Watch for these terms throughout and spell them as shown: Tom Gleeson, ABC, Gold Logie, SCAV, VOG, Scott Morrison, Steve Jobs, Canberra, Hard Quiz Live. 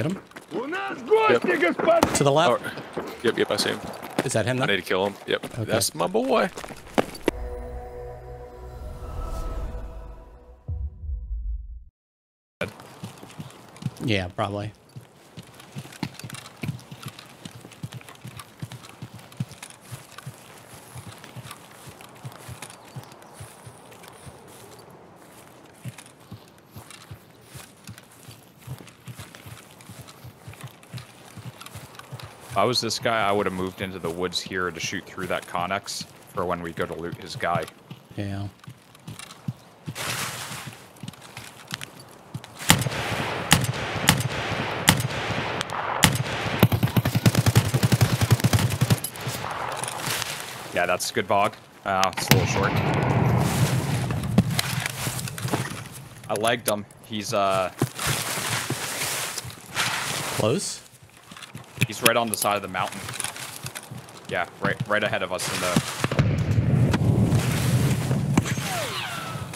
Get him? Yep. To the left? Oh, yep, yep, I see him. Is that him though? I need to kill him. Yep, okay. That's my boy. Yeah, probably. If I was this guy, I would have moved into the woods here to shoot through that Connex for when we go to loot his guy. Yeah. Yeah, that's good VOG. It's a little short. I lagged him. He's, close? He's right on the side of the mountain. Yeah, right ahead of us in the...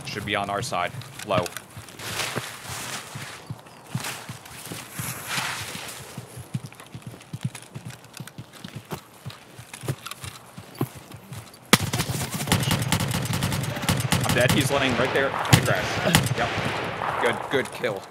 Should be on our side. Low. I'm dead. He's laying right there in the grass. Yep. Good kill.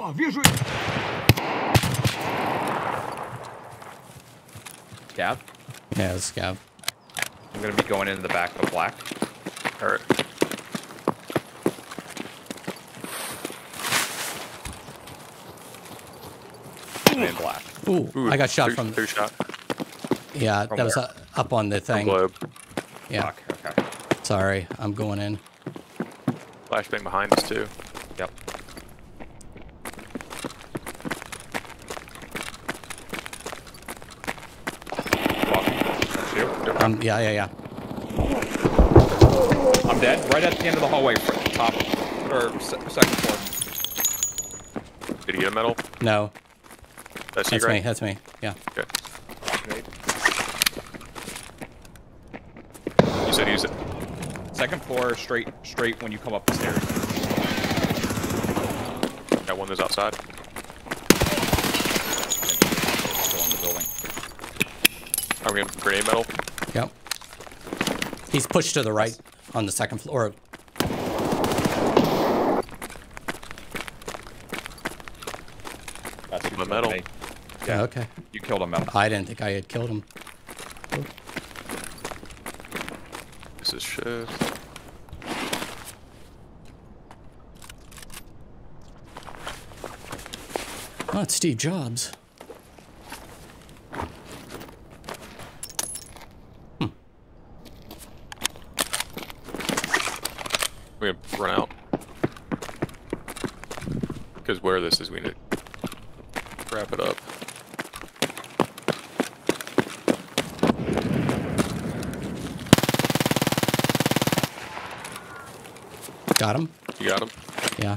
Oh, вижу. Scav? Yeah, it's Scav. I'm gonna be going into the back of black. Alright. In black. Ooh, I got shot from. Two shot. Yeah, from that was up on the thing. Globe. Yeah. Fuck, okay. Sorry, I'm going in. Flashbang behind us too. Yep. Yeah. I'm dead. Right at the end of the hallway, top or second floor. Did he get a medal? No. That's me. That's me. Yeah. Okay. You said use it. Second floor, straight when you come up the stairs. That one that's outside. Still in the building. I'm gonna grenade medal. Yep. He's pushed to the right on the second floor. That's the medal. Yeah, okay. You killed him, medal. I didn't think I had killed him. This is shit. Oh, it's Steve Jobs. We're going to run out. Because where this is, we need to wrap it up. Got him? You got him? Yeah. I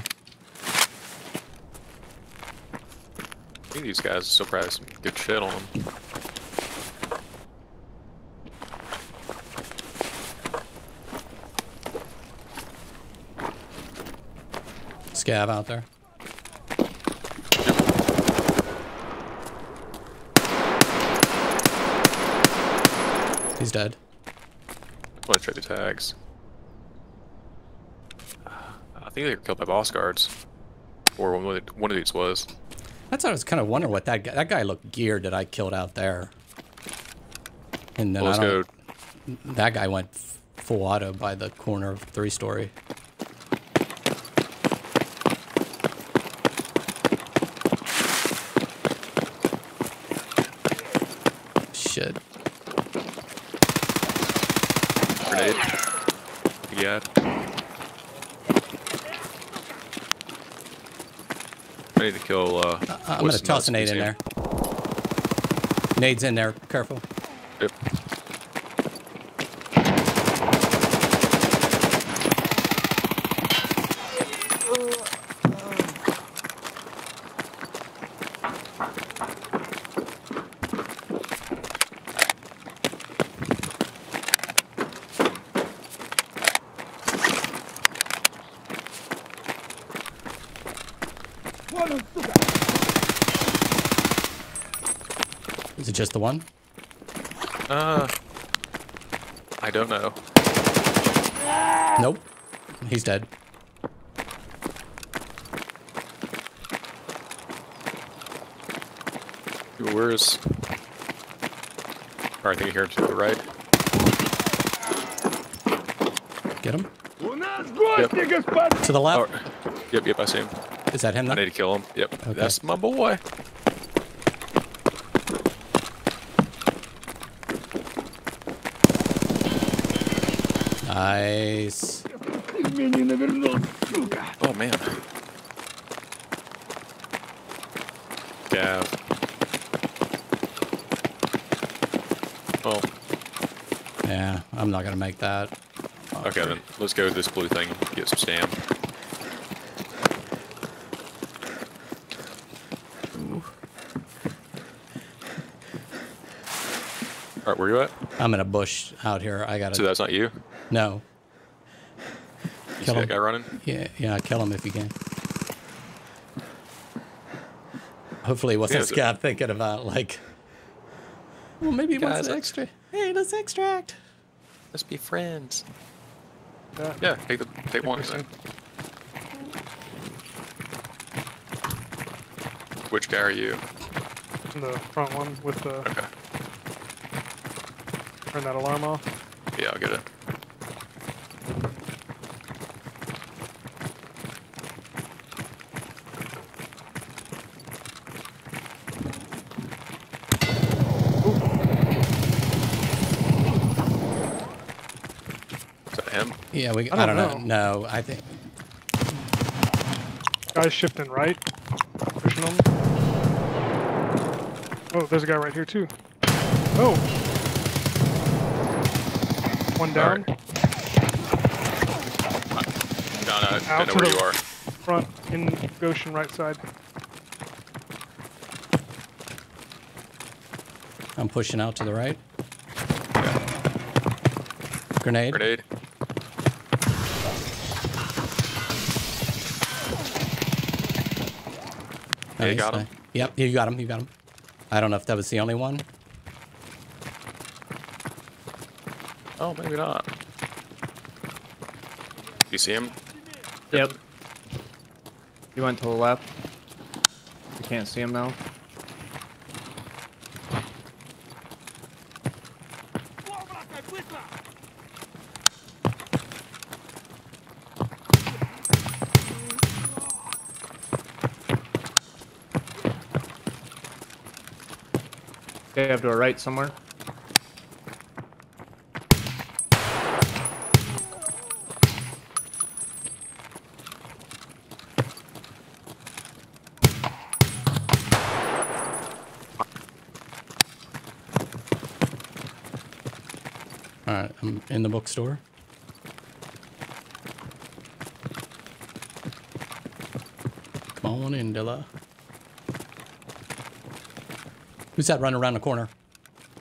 think these guys still probably have some good shit on them. Scav out there. Yep. He's dead. I want to try the tags. I think they were killed by boss guards, or one of these was. That's what I was kind of wondering what that guy looked geared that I killed out there. And then that guy went full auto by the corner of 3-story. Shit. Grenade. Yeah. I need to kill. I'm gonna toss a nade in there. Nade's in there. Careful. Yep. Is it just the one? I don't know. Nope. He's dead. Where is... Alright, I think I hear him to the right. Get him? Yep. To the left? Oh, yep, I see him. Is that him, though? I need to kill him. Yep. Okay. That's my boy. Nice. Oh, man. Yeah. Oh. Yeah, I'm not going to make that. Oh, okay, then. Let's go to this blue thing and get some stamina. Alright, where you at? I'm in a bush out here. I got it. So that's not you? No. You see that guy running? Yeah, kill him if you can. Hopefully, what's this guy thinking about? Like, well, maybe he wants an extra. Hey, let's extract. Let's be friends. Yeah, take one. Which guy are you? The front one with the. Okay. Turn that alarm off. Yeah, I'll get it. Yeah, I don't know. No, I think. Guy's shifting right. Pushing him. Oh, there's a guy right here, too. Oh! One down. Right. No, I don't know where you are. Front, in Goshen, right side. I'm pushing out to the right. Yeah. Grenade. Grenade. Nice. You got him. Yep, you got him. You got him. I don't know if that was the only one. Oh, maybe not. You see him? Yep. He went to the left. You can't see him now. They have to our right somewhere. All right, I'm in the bookstore. Come on in, Dilla. Who's that running around the corner?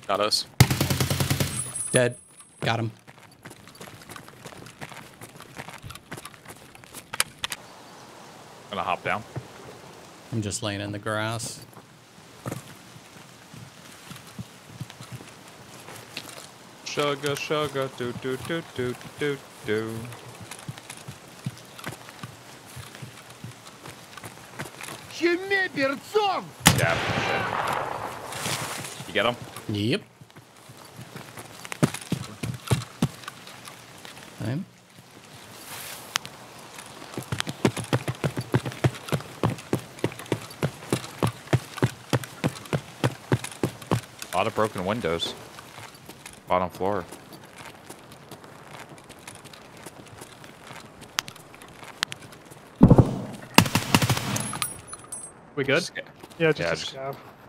Not us. Dead. Got him. Gonna hop down. I'm just laying in the grass. Sugar, sugar, do, do, do, do, do, do. Yeah. You get him? Yep. Same. A lot of broken windows. Bottom floor. We good? Yeah, just a scav.